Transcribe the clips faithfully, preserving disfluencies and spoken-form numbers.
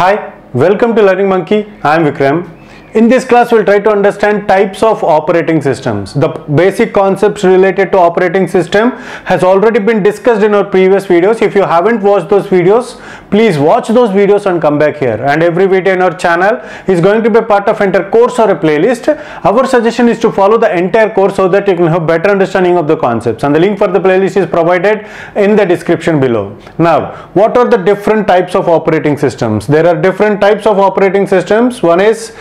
Hi, welcome to Learning Monkey. I am Vikram. In this class, we'll try to understand types of operating systems. The basic concepts related to operating system has already been discussed in our previous videos. If you haven't watched those videos, please watch those videos and come back here. And every video in our channel is going to be part of entire course or a playlist. Our suggestion is to follow the entire course so that you can have better understanding of the concepts. And the link for the playlist is provided in the description below. Now, what are the different types of operating systems? There are different types of operating systems. One is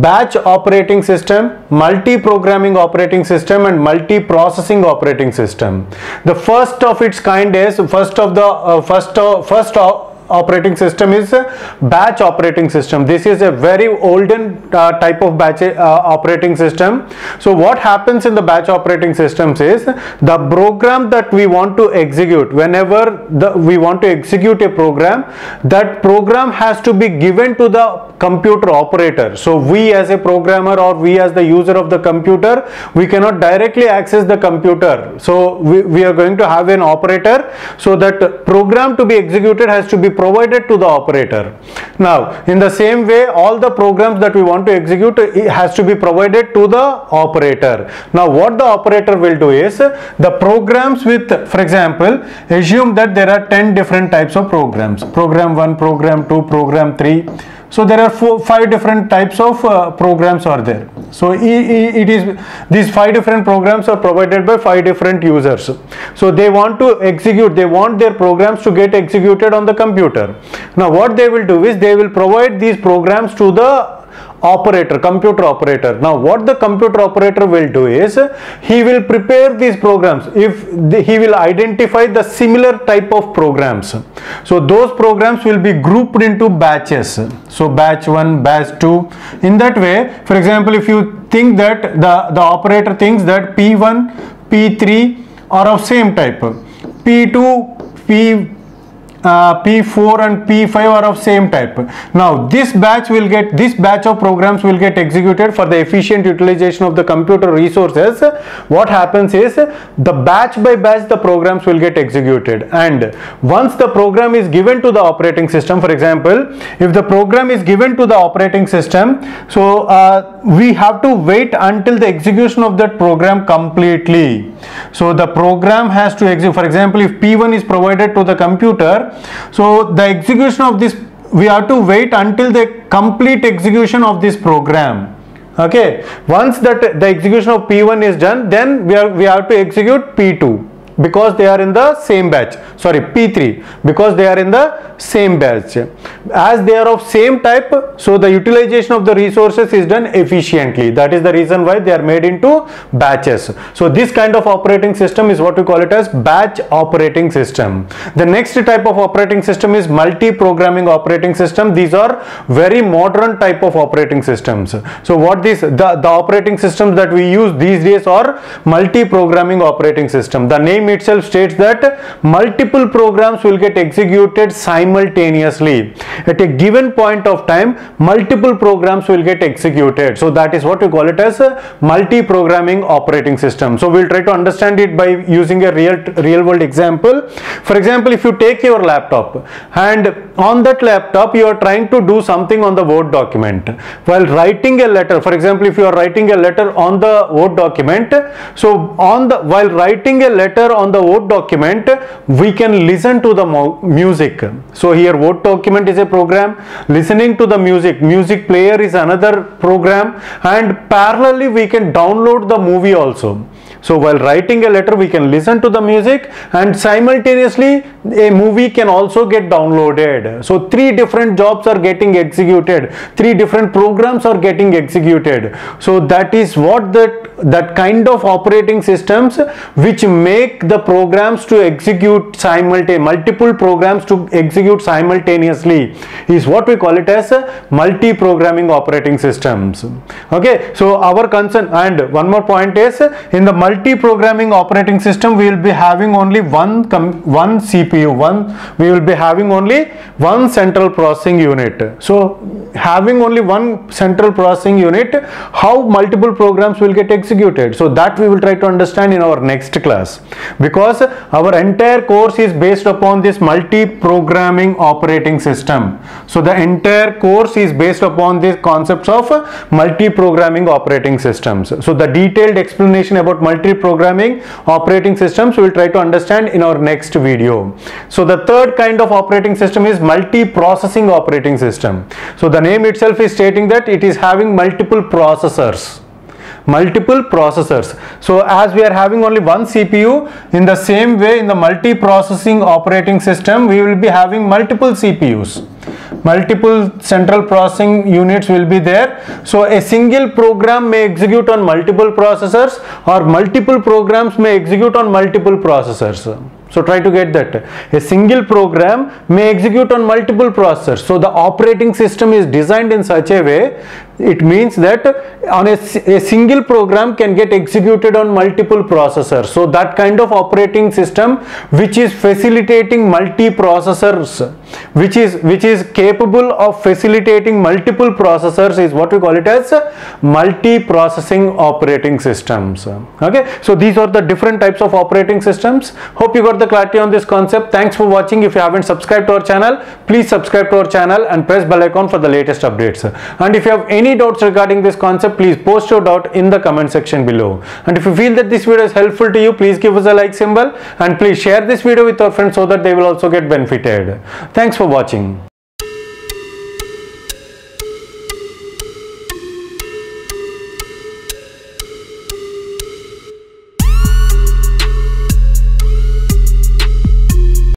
batch operating system, multi-programming operating system, and multi-processing operating system. The first of its kind is first of the uh, first uh, first of operating system is a batch operating system. This is a very olden uh, type of batch uh, operating system. So what happens in the batch operating systems is the program that we want to execute, whenever the, we want to execute a program, that program has to be given to the computer operator. So we as a programmer or we as the user of the computer, we cannot directly access the computer. So we, we are going to have an operator. So that program to be executed has to be provided to the operator. Now, in the same way, all the programs that we want to execute has to be provided to the operator. Now, what the operator will do is the programs with, for example, assume that there are ten different types of programs. Program one, program two, program three. So there are four, five different types of uh, programs are there. So it is these five different programs are provided by five different users. So they want to execute, they want their programs to get executed on the computer. Now what they will do is they will provide these programs to the operator, computer operator. Now what the computer operator will do is he will prepare these programs. If the, he will identify the similar type of programs, so those programs will be grouped into batches. So batch one, batch two. In that way, for example, if you think that the the operator thinks that P one, P three are of same type, P two, P Uh, P four and P five are of same type. Now this batch will get this batch of programs will get executed for the efficient utilization of the computer resources. What happens is the batch by batch the programs will get executed, and once the program is given to the operating system, for example, if the program is given to the operating system, so uh, we have to wait until the execution of that program completely. So the program has to execute. For example, if P one is provided to the computer, so the execution of this, we have to wait until the complete execution of this program. Okay, once that the execution of P one is done, then we are we have to execute P two because they are in the same batch. Sorry, P three because they are in the same batch. As they are of same type, so the utilization of the resources is done efficiently. That is the reason why they are made into batches. So this kind of operating system is what we call it as batch operating system. The next type of operating system is multi-programming operating system. These are very modern type of operating systems. So what this the, the operating systems that we use these days are multi-programming operating system. The name itself states that multiple programs will get executed simultaneously. At a given point of time, multiple programs will get executed. So that is what we call it as a multi-programming operating system. So we'll try to understand it by using a real real world example. For example, if you take your laptop and on that laptop you are trying to do something on the Word document while writing a letter. For example, if you are writing a letter on the Word document, so on the while writing a letter on the Word document, we can listen to the music. So here Word document is a program, listening to the music music player is another program, and parallelly we can download the movie also. So while writing a letter we can listen to the music, and simultaneously a movie can also get downloaded. So three different jobs are getting executed, three different programs are getting executed. So that is what that that kind of operating systems which make the programs to execute simultaneously, multiple programs to execute simultaneously, is what we call it as multi-programming operating systems. Okay, so our concern, and one more point is, in the multi-programming operating system we will be having only one one C P U, one we will be having only one central processing unit. So having only one central processing unit, how multiple programs will get executed? executed. So that we will try to understand in our next class, because our entire course is based upon this multi-programming operating system. So the entire course is based upon these concepts of multi-programming operating systems. So the detailed explanation about multi-programming operating systems we will try to understand in our next video. So the third kind of operating system is multi-processing operating system. So the name itself is stating that it is having multiple processors. Multiple processors. So as we are having only one C P U, in the same way in the multi-processing operating system we will be having multiple C P Us. Multiple central processing units will be there. So a single program may execute on multiple processors, or multiple programs may execute on multiple processors. So try to get that. A single program may execute on multiple processors. So the operating system is designed in such a way, it means that on a, a single program can get executed on multiple processors. So that kind of operating system which is facilitating multi-processors, which is which is capable of facilitating multiple processors, is what we call it as multi-processing operating systems. Okay, so these are the different types of operating systems. Hope you got the clarity on this concept. Thanks for watching. If you haven't subscribed to our channel, please subscribe to our channel and press bell icon for the latest updates. And if you have any doubts regarding this concept, please post your doubt in the comment section below. And if you feel that this video is helpful to you, please give us a like symbol and please share this video with your friends so that they will also get benefited. Thanks for watching.